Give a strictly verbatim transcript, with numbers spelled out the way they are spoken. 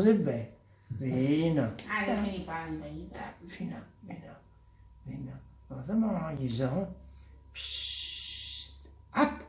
cose belle. Vino. Ah, non mi parla. Vino, vino, vino. Ma se non gli sono... Up!